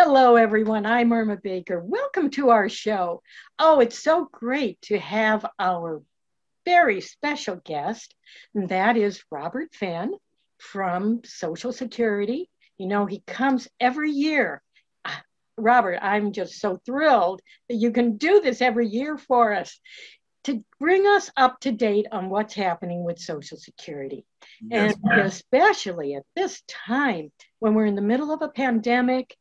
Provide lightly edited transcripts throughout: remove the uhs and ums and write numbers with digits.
Hello, everyone. I'm Irma Baker. Welcome to our show. Oh, it's so great to have our very special guest, and that is Robert Finn from Social Security. You know, he comes every year. Robert, I'm just so thrilled that you can do this every year for us to bring us up to date on what's happening with Social Security. Yes, and ma'am, especially at this time when we're in the middle of a pandemic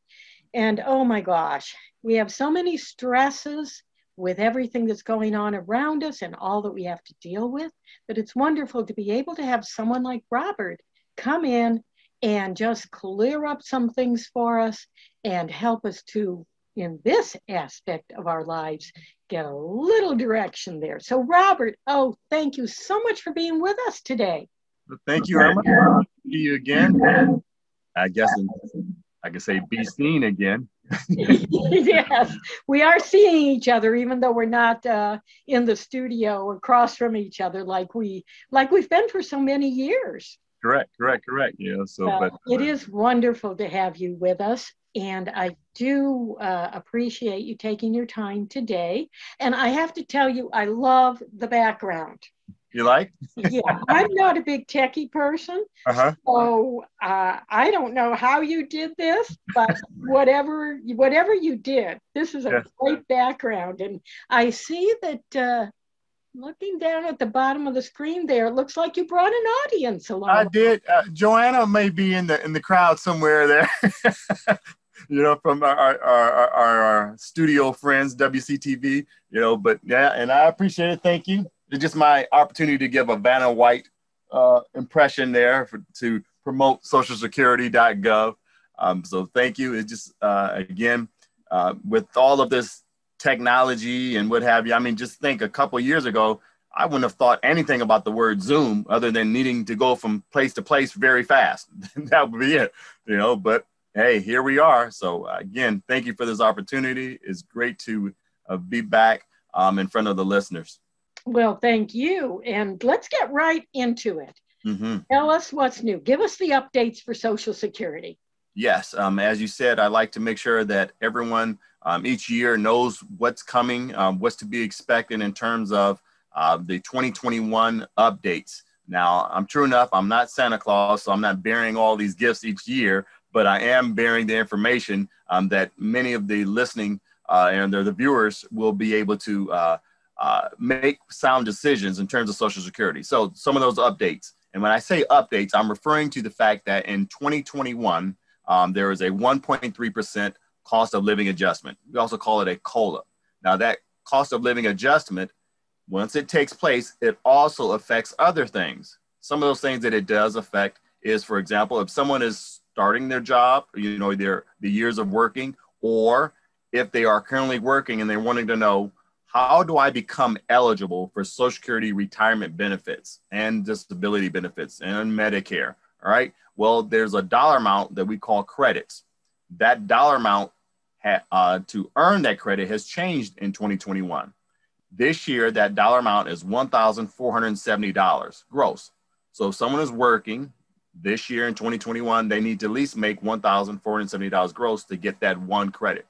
and oh my gosh, we have so many stresses with everything that's going on around us and all that we have to deal with, but it's wonderful to be able to have someone like Robert come in and just clear up some things for us and help us to, in this aspect of our lives, get a little direction there. So Robert, oh, thank you so much for being with us today. Well, thank you, Irma. Good to see you again. I guess I could say be seen again. Yes, we are seeing each other, even though we're not in the studio across from each other like we've been for so many years. Correct. Yeah. It is wonderful to have you with us. And I do appreciate you taking your time today. And I have to tell you, I love the background. You like? Yeah, I'm not a big techie person. So I don't know how you did this, but whatever you did, this is a great background. And I see that looking down at the bottom of the screen there, it looks like you brought an audience along. I did. Joanna may be in the crowd somewhere there. You know, from our studio friends, WCTV, you know, but yeah, and I appreciate it. Thank you. It's just my opportunity to give a Vanna White impression there to promote socialsecurity.gov. So thank you. It's just, again, with all of this technology and what have you, I mean, just think a couple years ago, I wouldn't have thought anything about the word Zoom other than needing to go from place to place very fast. That would be it, you know, but hey, here we are. So again, thank you for this opportunity. It's great to be back in front of the listeners. Well, thank you. And let's get right into it. Tell us what's new. Give us the updates for Social Security. Yes. As you said, I like to make sure that everyone each year knows what's coming, what's to be expected in terms of the 2021 updates. Now, true enough, I'm not Santa Claus, so I'm not bearing all these gifts each year, but I am bearing the information that many of the listening and the viewers will be able to make sound decisions in terms of Social Security. So some of those updates, and when I say updates, I'm referring to the fact that in 2021, there is a 1.3% cost of living adjustment. We also call it a COLA. Now that cost of living adjustment, once it takes place, it also affects other things. Some of those things that it does affect is, for example, if someone is starting their job, you know, the years of working, or if they are currently working and they're wanting to know, how do I become eligible for Social Security retirement benefits and disability benefits and Medicare? All right. Well, there's a dollar amount that we call credits. That dollar amount to earn that credit has changed in 2021. This year, that dollar amount is $1,470 gross. So if someone is working this year in 2021, they need to at least make $1,470 gross to get that one credit.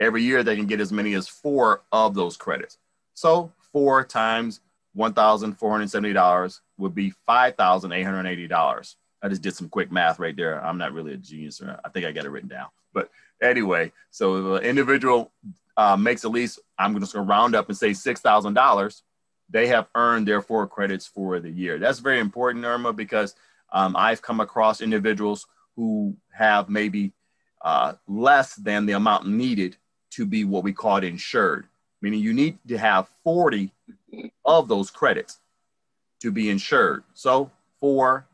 Every year they can get as many as 4 of those credits. So 4 times $1,470 would be $5,880. I just did some quick math right there. I'm not really a genius, or I think I got it written down. But anyway, so if an individual makes at least, I'm just gonna round up and say $6,000, they have earned their 4 credits for the year. That's very important, Irma, because I've come across individuals who have maybe less than the amount needed to be what we call it insured, meaning you need to have 40 of those credits to be insured. So 4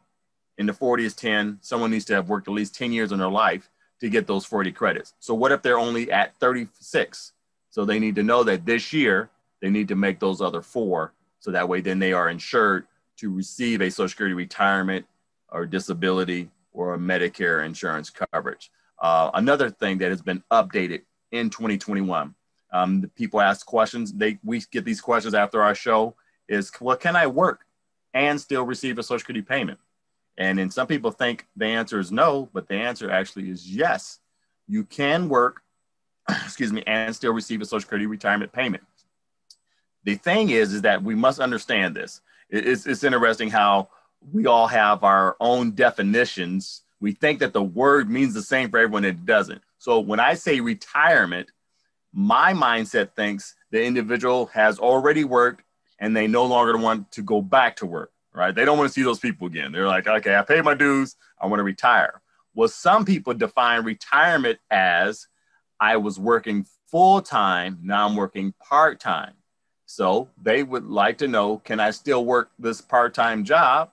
into 40 is 10. Someone needs to have worked at least 10 years in their life to get those 40 credits. So what if they're only at 36? So they need to know that this year they need to make those other 4. So that way then they are insured to receive a Social Security retirement or disability or a Medicare insurance coverage. Another thing that has been updated in 2021, the people ask questions, we get these questions after our show is, well, can I work and still receive a Social Security payment? And then some people think the answer is no, but the answer actually is yes. you can work, excuse me, and still receive a Social Security retirement payment. The thing is that we must understand this. It's interesting how we all have our own definitions. We think that the word means the same for everyone, it doesn't. So when I say retirement, my mindset thinks the individual has already worked and they no longer want to go back to work, right? They don't want to see those people again. They're like, okay, I paid my dues, I want to retire. Well, some people define retirement as I was working full-time, now I'm working part-time. So they would like to know, can I still work this part-time job?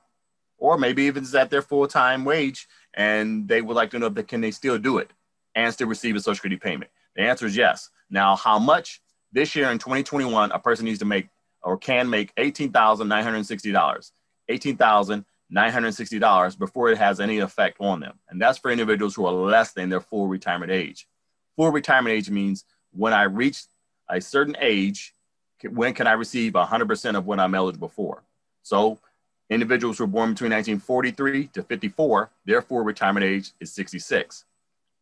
Or maybe even it's at their full-time wage, and they would like to know that can they still do it and still receive a Social Security payment? The answer is yes. Now, how much? This year in 2021, a person needs to make or can make $18,960. $18,960 before it has any effect on them. And that's for individuals who are less than their full retirement age. Full retirement age means when I reach a certain age, when can I receive 100% of what I'm eligible for? So individuals who were born between 1943 to 54, their full retirement age is 66.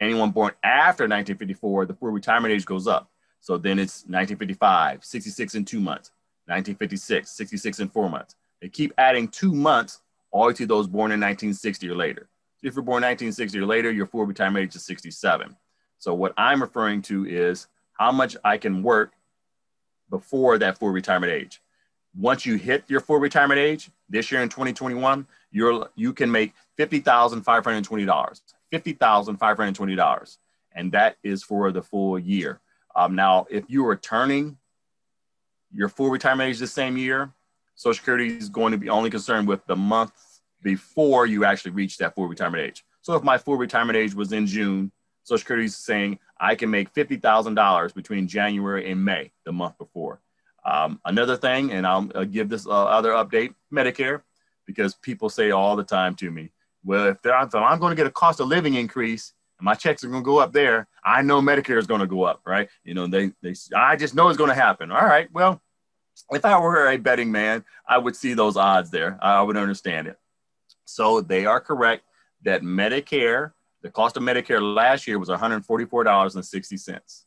Anyone born after 1954, the full retirement age goes up. So then it's 1955, 66 in 2 months, 1956, 66 in 4 months. They keep adding 2 months all to those born in 1960 or later. So if you're born 1960 or later, your full retirement age is 67. So what I'm referring to is how much I can work before that full retirement age. Once you hit your full retirement age, this year in 2021, you can make $50,520. $50,520, and that is for the full year. Now, if you are turning your full retirement age the same year, Social Security is going to be only concerned with the month before you actually reach that full retirement age. So if my full retirement age was in June, Social Security is saying I can make $50,000 between January and May, the month before. Another thing, and I'll give this other update, Medicare, because people say all the time to me, well, if I'm going to get a cost of living increase and my checks are going to go up there, I know Medicare is going to go up, right? You know, I just know it's going to happen. All right, well, if I were a betting man, I would see those odds there. I would understand it. So they are correct that Medicare, the cost of Medicare last year was $144.60.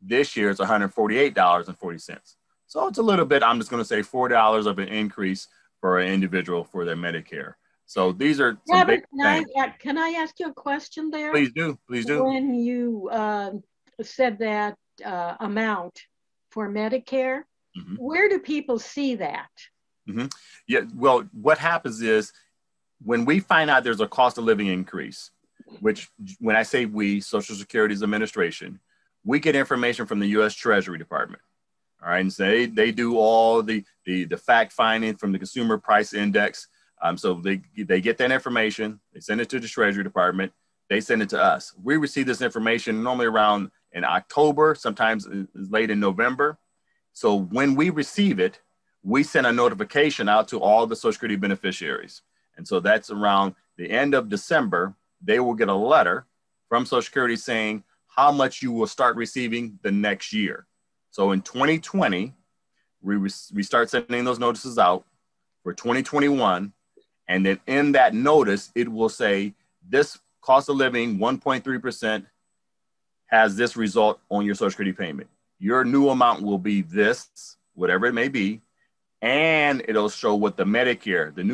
This year it's $148.40. So it's a little bit, I'm just going to say $4 of an increase for an individual for their Medicare. So these are some big things. Can I ask you a question there? Please do, please do. When you said that amount for Medicare, mm-hmm. Where do people see that? Mm-hmm. Yeah, well, what happens is when we find out there's a cost of living increase, which when I say we, Social Security's administration, we get information from the U.S. Treasury Department. All right, and so they do all the fact finding from the Consumer Price Index. So they get that information, they send it to the Treasury Department, they send it to us. We receive this information normally around in October, sometimes late in November. So when we receive it, we send a notification out to all the Social Security beneficiaries. And so that's around the end of December, they will get a letter from Social Security saying how much you will start receiving the next year. So in 2020, we start sending those notices out for 2021. And then in that notice, it will say this cost of living 1.3% has this result on your Social Security payment. Your new amount will be this, whatever it may be, and it'll show what the new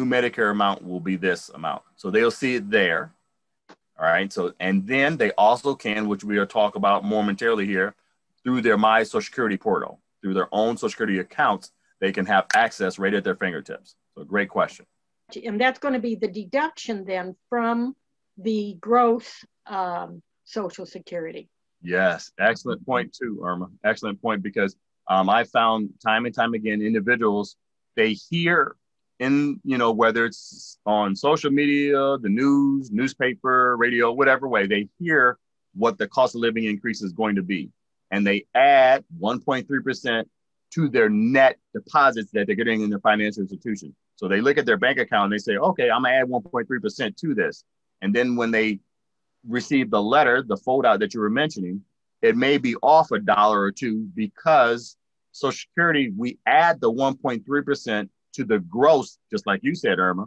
Medicare amount will be this amount. So they'll see it there. All right. So, and then they also can, which we will talk about momentarily here, through their My Social Security portal, through their own Social Security accounts, they can have access right at their fingertips. So great question. And that's going to be the deduction then from the gross Social Security. Yes, excellent point too, Irma. Excellent point, because I found time and time again, individuals, they hear in, you know, whether it's on social media, the news, newspaper, radio, whatever way, they hear what the cost of living increase is going to be. And they add 1.3% to their net deposits that they're getting in their financial institution. So they look at their bank account and they say, okay, I'm gonna add 1.3% to this. And then when they receive the letter, the foldout that you were mentioning, it may be off $1 or $2 because Social Security, we add the 1.3% to the gross, just like you said, Irma.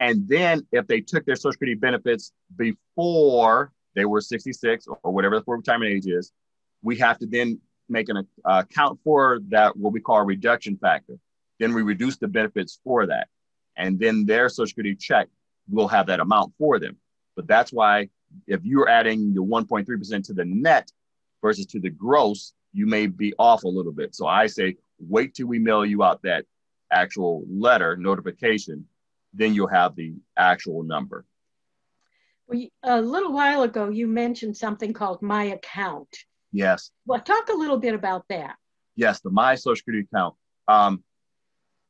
And then if they took their Social Security benefits before they were 66 or whatever the full retirement age is, we have to then make an account for that, what we call a reduction factor. Then we reduce the benefits for that. And then their Social Security check will have that amount for them. But that's why if you're adding the 1.3% to the net versus to the gross, you may be off a little bit. So I say, wait till we mail you out that actual letter notification, then you'll have the actual number. Well, a little while ago, you mentioned something called My Account. Yes. Well, talk a little bit about that. Yes, the My Social Security Account.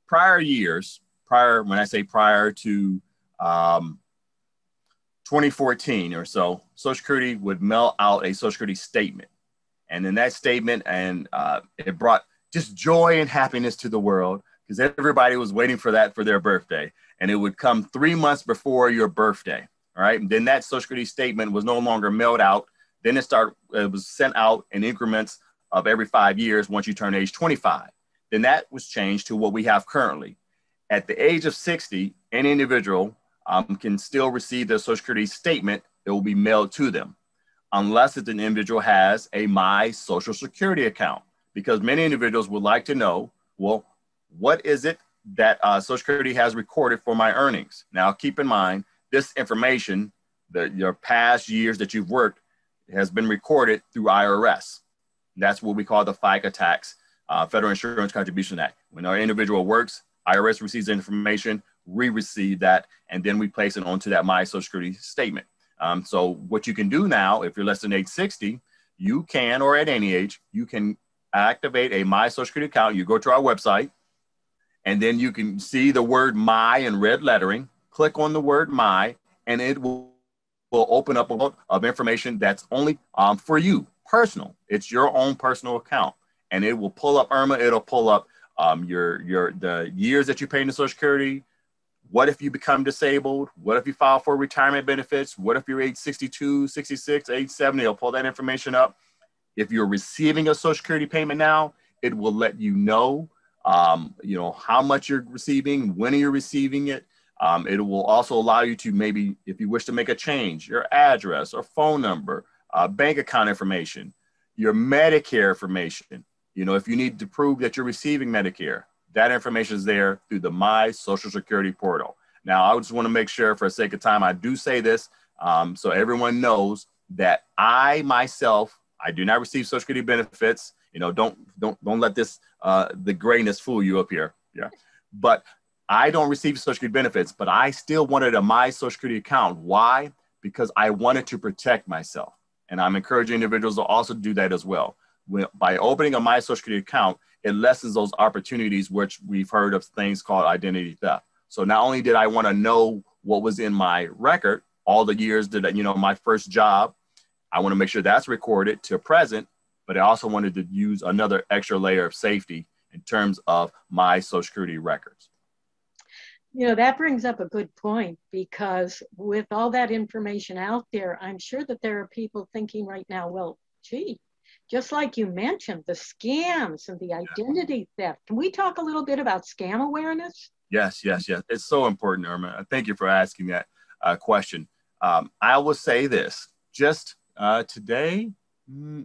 Prior years, when I say prior to 2014 or so, Social Security would mail out a Social Security statement. And in that statement, and it brought just joy and happiness to the world because everybody was waiting for that for their birthday. And it would come 3 months before your birthday. All right. And then that Social Security statement was no longer mailed out. Then it was sent out in increments of every 5 years once you turn age 25. Then that was changed to what we have currently. At the age of 60, any individual can still receive their Social Security statement that will be mailed to them, unless it's an individual has a My Social Security account, because many individuals would like to know, well, what is it that Social Security has recorded for my earnings? Now, keep in mind, this information, your past years that you've worked, has been recorded through IRS. That's what we call the FICA tax, Federal Insurance Contribution Act. When our individual works, IRS receives the information, we receive that, and then we place it onto that My Social Security statement. So what you can do now, if you're less than age 60, you can, or at any age, you can activate a My Social Security account. You go to our website, and then you can see the word My in red lettering, click on the word My, and it will open up a lot of information that's only for you, personal. It's your own personal account. And it will pull up, Irma, it'll pull up the years that you pay into Social Security. What if you become disabled? What if you file for retirement benefits? What if you're age 62, 66, age 70? It'll pull that information up. If you're receiving a Social Security payment now, it will let you know, how much you're receiving, when you're receiving it. It will also allow you to maybe, if you wish to make a change, your address or phone number, bank account information, your Medicare information. You know, if you need to prove that you're receiving Medicare, that information is there through the My Social Security portal. Now, I just want to make sure for the sake of time, I do say this so everyone knows that I myself, I do not receive Social Security benefits. You know, don't let this, the grayness fool you up here. Yeah. But I don't receive Social Security benefits, but I still wanted a My Social Security account. Why? Because I wanted to protect myself. And I'm encouraging individuals to also do that as well. By opening a My Social Security account, it lessens those opportunities, which we've heard of things called identity theft. So not only did I want to know what was in my record, all the years that, my first job, I want to make sure that's recorded to present, but I also wanted to use another extra layer of safety in terms of my Social Security records. You know, that brings up a good point, because with all that information out there, I'm sure that there are people thinking right now, well, gee, just like you mentioned, the scams and the identity theft. Can we talk a little bit about scam awareness? Yes. It's so important, Irma. Thank you for asking that question. I will say this, just today,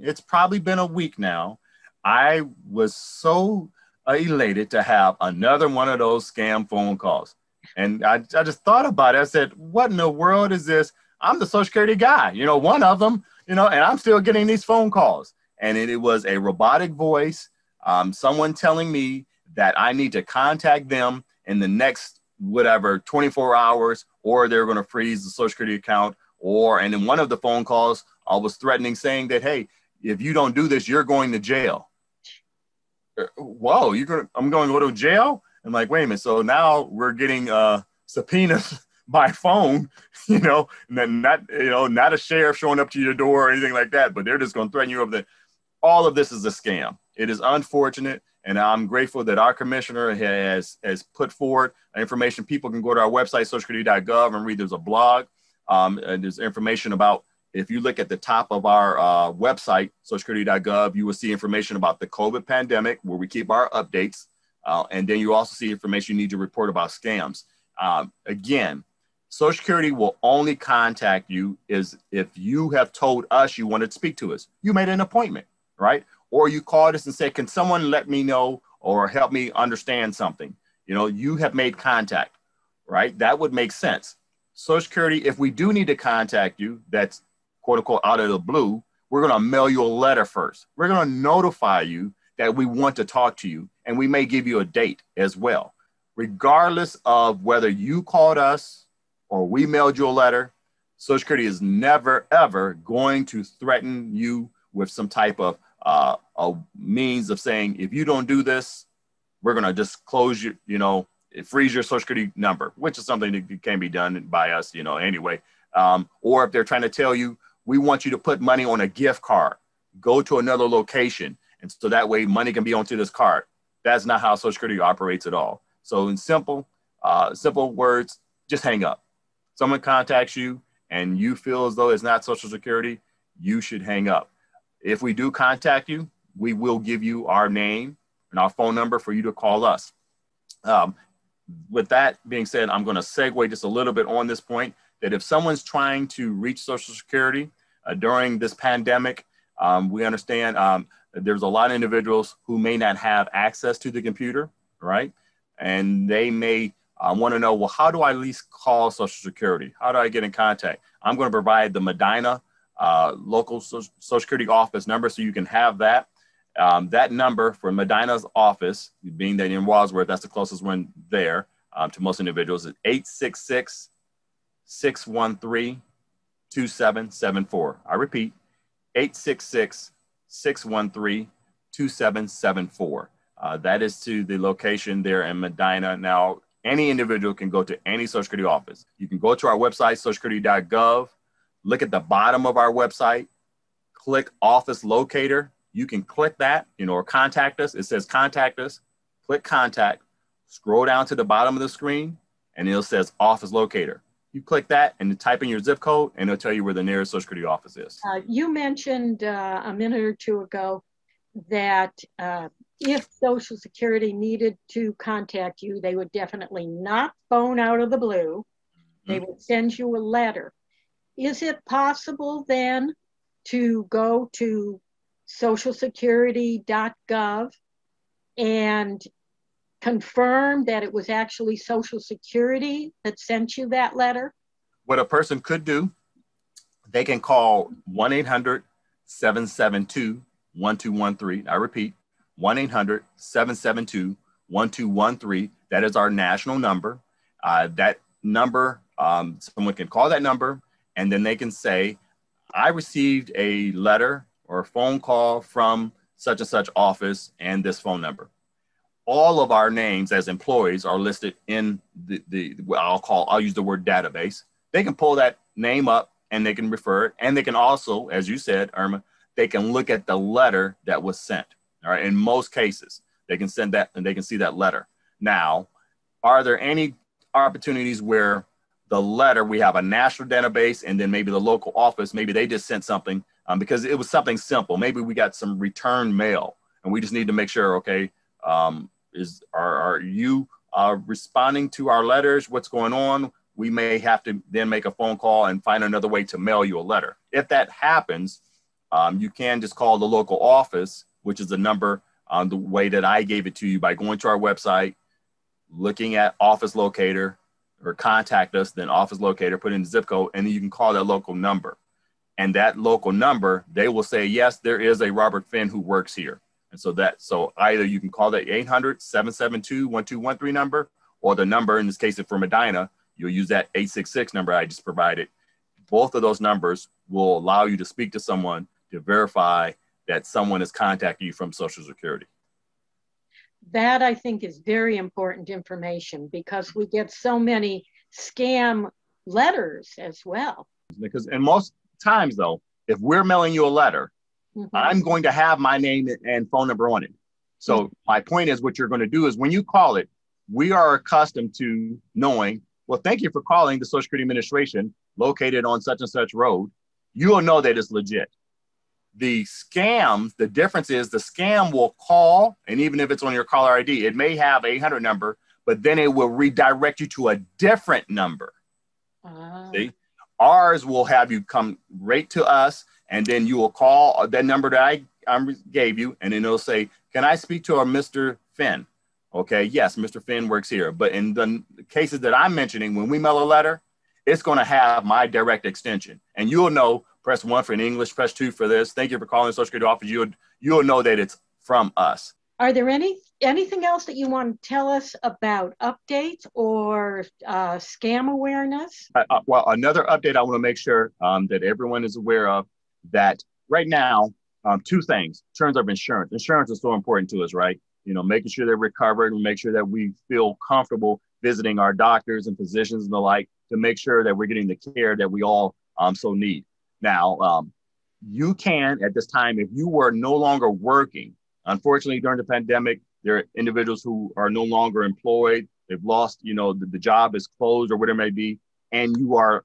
it's probably been a week now. I was so elated to have another one of those scam phone calls. And I just thought about it. I said, what in the world is this? I'm the Social Security guy, one of them, and I'm still getting these phone calls. And it was a robotic voice, someone telling me that I need to contact them in the next, 24 hours, or they're going to freeze the Social Security account. And in one of the phone calls, I was threatening, saying that, hey, if you don't do this, you're going to jail. Whoa, I'm going to go to jail? I'm like, wait a minute. So now we're getting subpoenas by phone, not a sheriff showing up to your door or anything like that, but they're just going to threaten you over there. All of this is a scam. It is unfortunate, and I'm grateful that our commissioner has put forward information. People can go to our website, socialsecurity.gov, and read. There's a blog, and there's information about, if you look at the top of our website, socialsecurity.gov, you will see information about the COVID pandemic, where we keep our updates, and then you also see information you need to report about scams. Again, Social Security will only contact you is if you have told us you wanted to speak to us. You made an appointment, right? Or you called us and said, can someone let me know or help me understand something? You know, you have made contact, right? That would make sense. Social Security, if we do need to contact you, that's quote unquote out of the blue, we're going to mail you a letter first. We're going to notify you that we want to talk to you, and we may give you a date as well. Regardless of whether you called us or we mailed you a letter, Social Security is never, ever going to threaten you with some type of a means of saying, if you don't do this, we're going to just close you, you know, freeze your Social Security number, which is something that can be done by us, you know, anyway. Or if they're trying to tell you, we want you to put money on a gift card, go to another location. And so that way money can be onto this card. That's not how Social Security operates at all. So in simple words, just hang up. Someone contacts you and you feel as though it's not Social Security, you should hang up. If we do contact you, we will give you our name and our phone number for you to call us. With that being said, I'm going to segue just a little bit on this point that if someone's trying to reach Social Security during this pandemic, we understand there's a lot of individuals who may not have access to the computer, right? And they may want to know, well, how do I at least call Social Security? How do I get in contact? I'm going to provide the Medina local Social Security office number so you can have that. That number for Medina's office, being that in Wadsworth, that's the closest one there to most individuals, is 866-613-2774. I repeat, 866-613-2774. That is to the location there in Medina. Now, any individual can go to any Social Security office. You can go to our website, socialsecurity.gov, look at the bottom of our website, click Office Locator. You can click that, you know, or contact us. It says contact us, click contact, scroll down to the bottom of the screen, and it says office locator. You click that and type in your zip code, and it'll tell you where the nearest Social Security office is. You mentioned a minute or two ago that if Social Security needed to contact you, they would definitely not phone out of the blue. They would send you a letter. Is it possible then to go to socialsecurity.gov and confirm that it was actually Social Security that sent you that letter? What a person could do, they can call 1-800-772-1213. I repeat, 1-800-772-1213. That is our national number. That number, someone can call that number, and then they can say, I received a letter or a phone call from such and such office and this phone number. All of our names as employees are listed in the I'll use the word database. They can pull that name up and they can refer it. And they can also, as you said, Irma, they can look at the letter that was sent. All right. In most cases, they can send that and they can see that letter. Now, are there any opportunities where the letter, we have a national database and then maybe the local office, maybe they just sent something because it was something simple. Maybe we got some return mail and we just need to make sure, okay, are you responding to our letters? What's going on? We may have to then make a phone call and find another way to mail you a letter. If that happens, you can just call the local office, which is the number on the way that I gave it to you by going to our website, looking at office locator or contact us, then office locator, put in the zip code, and then you can call that local number. And that local number, they will say, yes, there is a Robert Finn who works here. And so that, so either you can call that 800-772-1213 number, or the number, in this case, if for Medina, you'll use that 866 number I just provided. Both of those numbers will allow you to speak to someone to verify that someone has contacted you from Social Security. That I think is very important information because we get so many scam letters as well. Because, and most times though, if we're mailing you a letter, I'm going to have my name and phone number on it. So my point is what you're going to do is when you call it, we are accustomed to knowing, well, thank you for calling the Social Security Administration located on such and such road. You will know that it's legit. The scams, the difference is the scam will call, and even if it's on your caller ID, it may have a 800 number, but then it will redirect you to a different number. See? Ours will have you come right to us, and then you will call that number that I gave you, and then it'll say, can I speak to our Mr. Finn? Okay, yes, Mr. Finn works here. But in the cases that I'm mentioning, when we mail a letter, it's going to have my direct extension. And you'll know, press 1 for an English, press 2 for this. Thank you for calling the Social Security office. You'll know that it's from us. Are there anything else that you want to tell us about updates or scam awareness? Well, another update I want to make sure that everyone is aware of, that right now, two things, in terms of insurance. Insurance is so important to us, right? You know, making sure they're recovered and make sure that we feel comfortable visiting our doctors and physicians and the like to make sure that we're getting the care that we all so need. Now, you can, at this time, if you were no longer working, unfortunately, during the pandemic, there are individuals who are no longer employed. They've lost, you know, the job is closed or whatever it may be, and you are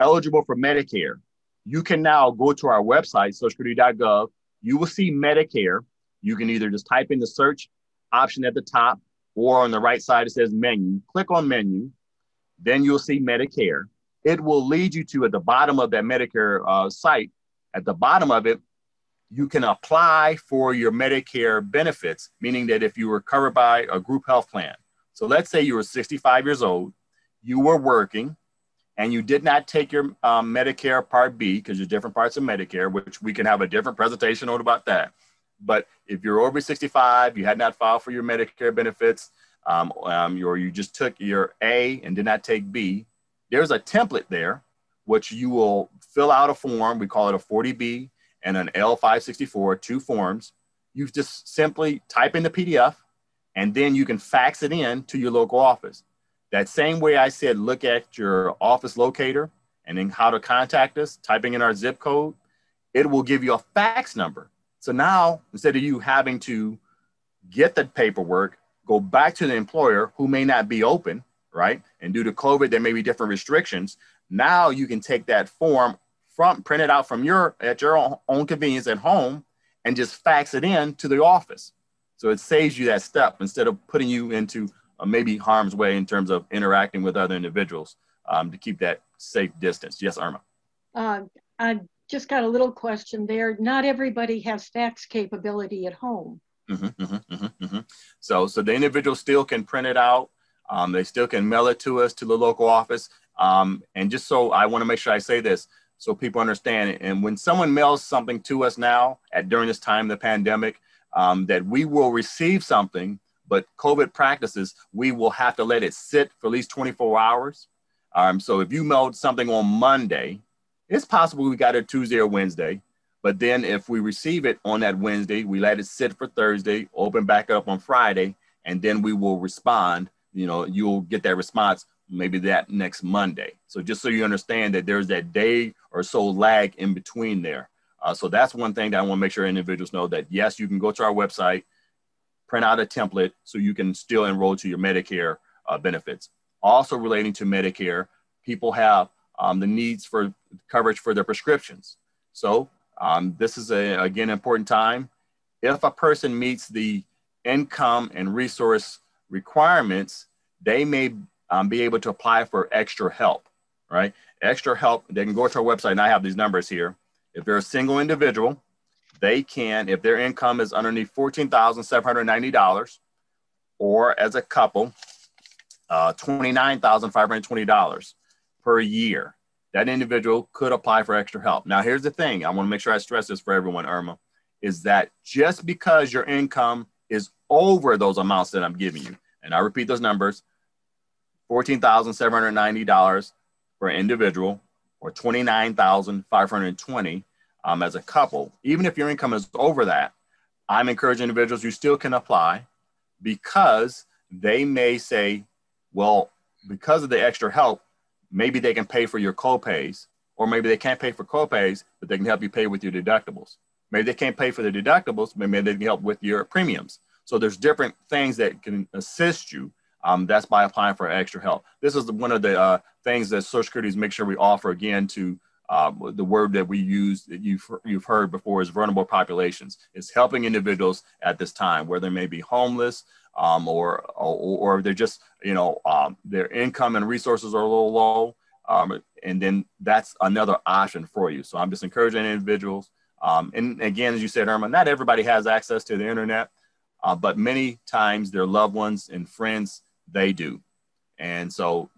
eligible for Medicare. You can now go to our website, socialsecurity.gov. You will see Medicare. You can either just type in the search option at the top, or on the right side, it says menu. Click on menu. Then you'll see Medicare. It will lead you to, at the bottom of that Medicare site, at the bottom of it, you can apply for your Medicare benefits, meaning that if you were covered by a group health plan. So let's say you were 65 years old, you were working, and you did not take your Medicare Part B, because there's different parts of Medicare, which we can have a different presentation on about that. But if you're over 65, you had not filed for your Medicare benefits, or you just took your A and did not take B, there's a template there, which you will fill out a form. We call it a 40B. And an L564, two forms. You just simply type in the PDF, and then you can fax it in to your local office. That same way I said, look at your office locator and then how to contact us, typing in our zip code, it will give you a fax number. So now, instead of you having to get the paperwork, go back to the employer who may not be open, right? And due to COVID, there may be different restrictions. Now you can take that form print it out from at your own convenience at home and just fax it in to the office. So it saves you that step instead of putting you into maybe harm's way in terms of interacting with other individuals to keep that safe distance. Yes, Irma. I just got a little question there. Not everybody has fax capability at home. So the individual still can print it out. They still can mail it to us, to the local office. And just so I want to make sure I say this, so people understand it. And when someone mails something to us now during this time, the pandemic, that we will receive something, but COVID practices, we will have to let it sit for at least 24 hours. So if you mailed something on Monday, it's possible we got it Tuesday or Wednesday. But then if we receive it on that Wednesday, we let it sit for Thursday, open back up on Friday, and then we will respond. You know, you'll get that response maybe that next Monday. So just so you understand that there's that day or so lag in between there. So that's one thing that I want to make sure individuals know, that yes, you can go to our website, print out a template so you can still enroll to your Medicare benefits. Also relating to Medicare, people have the needs for coverage for their prescriptions. So this is, again, important time. If a person meets the income and resource requirements, they may be able to apply for extra help, right? Extra help, they can go to our website, and I have these numbers here. If they're a single individual, they can, if their income is underneath $14,790, or as a couple, $29,520 per year, that individual could apply for extra help. Now, here's the thing, I want to make sure I stress this for everyone, Irma, is that just because your income is over those amounts that I'm giving you, and I repeat those numbers, $14,790 for an individual, or $29,520 as a couple. Even if your income is over that, I'm encouraging individuals, you still can apply, because they may say, well, because of the extra help, maybe they can pay for your co-pays, or maybe they can't pay for co-pays, but they can help you pay with your deductibles. Maybe they can't pay for the deductibles, maybe they can help with your premiums. So there's different things that can assist you. That's by applying for extra help. This is one of the things that Social Security is make sure we offer, again, to the word that we use that you've heard before is vulnerable populations. It's helping individuals at this time, whether they may be homeless or they're just, their income and resources are a little low. And then that's another option for you. So I'm just encouraging individuals. And again, as you said, Irma, not everybody has access to the internet, but many times their loved ones and friends, they do. And so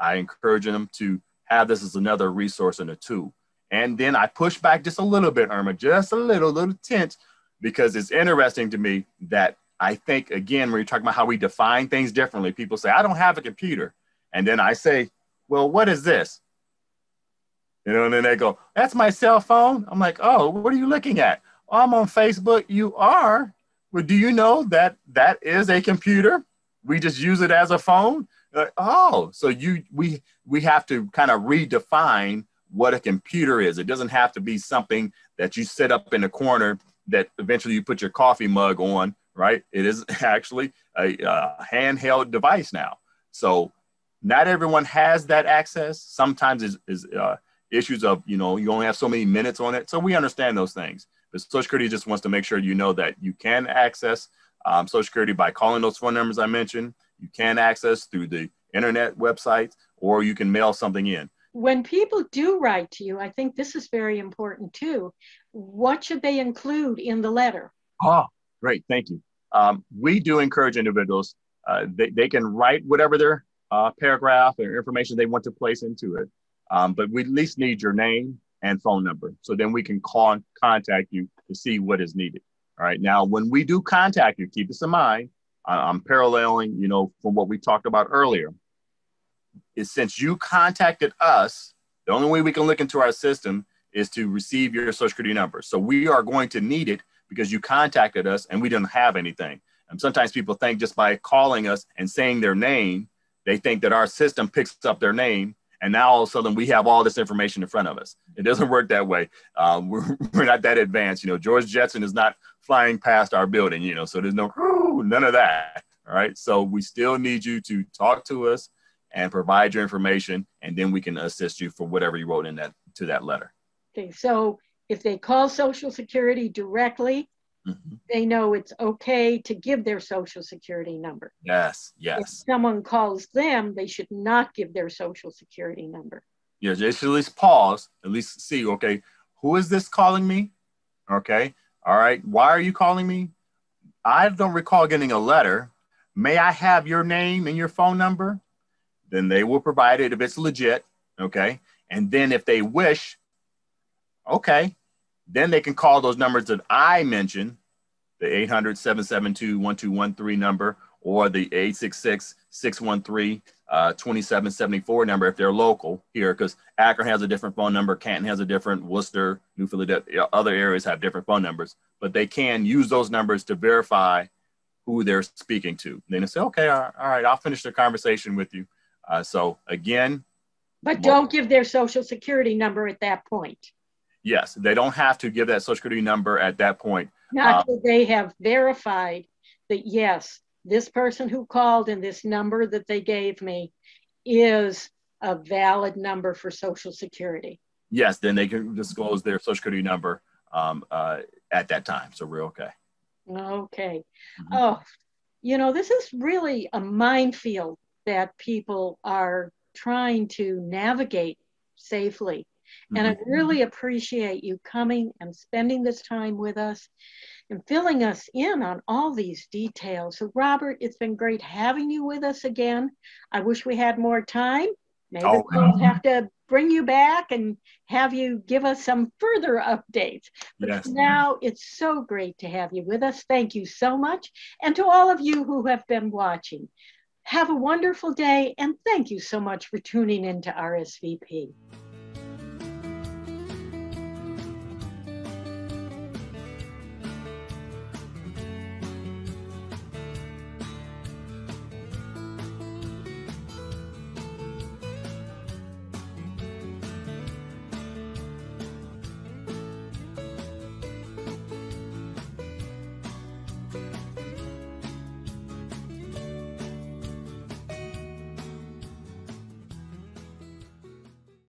I encourage them to have this as another resource and a tool. And then I push back just a little bit, Irma, just a little tint, because it's interesting to me that I think, again, when you're talking about how we define things differently, people say, I don't have a computer. And then I say, well, what is this? You know, and then they go, that's my cell phone. I'm like, oh, what are you looking at? Oh, I'm on Facebook. You are. Well, do you know that that is a computer? We just use it as a phone. Like, oh, so we have to kind of redefine what a computer is. It doesn't have to be something that you set up in a corner that eventually you put your coffee mug on, right? It is actually a handheld device now. So not everyone has that access. Sometimes it's issues of, you know, you only have so many minutes on it. So we understand those things. But Social Security just wants to make sure you know that you can access Social Security by calling those phone numbers I mentioned. You can access through the internet websites, or you can mail something in. When people do write to you, I think this is very important too. What should they include in the letter? Oh, great. Thank you. We do encourage individuals. They can write whatever their paragraph or information they want to place into it. But we at least need your name and phone number. So then we can call and contact you to see what is needed. All right. Now, when we do contact you, keep this in mind. I'm paralleling, you know, from what we talked about earlier. Is since you contacted us, the only way we can look into our system is to receive your Social Security number. So we are going to need it because you contacted us and we didn't have anything. And sometimes people think just by calling us and saying their name, they think that our system picks up their name. And now all of a sudden we have all this information in front of us. It doesn't work that way. We're not that advanced. You know, George Jetson is not flying past our building, you know, so there's no, none of that. All right. So we still need you to talk to us and provide your information, and then we can assist you for whatever you wrote in that to that letter. Okay, so if they call Social Security directly, they know it's okay to give their Social Security number. Yes, yes. If someone calls them, they should not give their Social Security number. Yeah, just at least pause, at least see, okay, who is this calling me? Okay, all right, why are you calling me? I don't recall getting a letter. May I have your name and your phone number? Then they will provide it if it's legit, okay? And then if they wish, okay, then they can call those numbers that I mentioned, the 800-772-1213 number or the 866-613-2774 number if they're local here, because Akron has a different phone number, Canton has a different, Worcester, New Philadelphia, other areas have different phone numbers, but they can use those numbers to verify who they're speaking to. And then they say, okay, all right, I'll finish the conversation with you. So again. But don't give their Social Security number at that point. Yes, they don't have to give that Social Security number at that point. Not until they have verified that, yes, this person who called and this number that they gave me is a valid number for Social Security. Yes, then they can disclose their Social Security number at that time. So we're okay. Okay. Mm-hmm. Oh, you know, this is really a minefield that people are trying to navigate safely. And I really appreciate you coming and spending this time with us and filling us in on all these details. So, Robert, it's been great having you with us again. I wish we had more time. Maybe we'll have to bring you back and have you give us some further updates. But yes, now it's so great to have you with us. Thank you so much. And to all of you who have been watching, have a wonderful day. And thank you so much for tuning in to RSVP.